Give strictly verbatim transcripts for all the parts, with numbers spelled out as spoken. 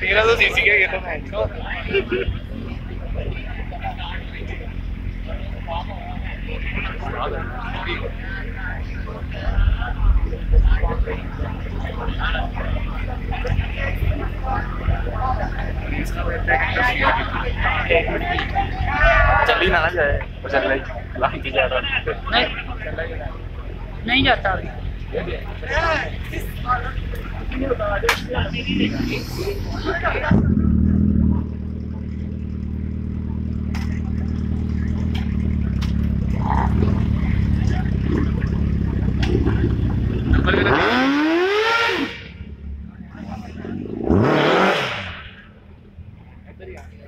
Mira tuh sisi kayak gitu mencok. Jalinan aja ya, berjalan lagi, lagi kejaran. Naik, naik jatuh. Ini udah ada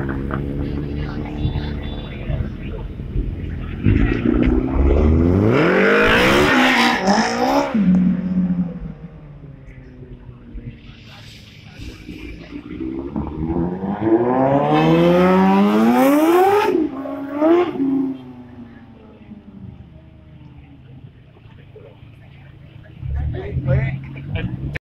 you.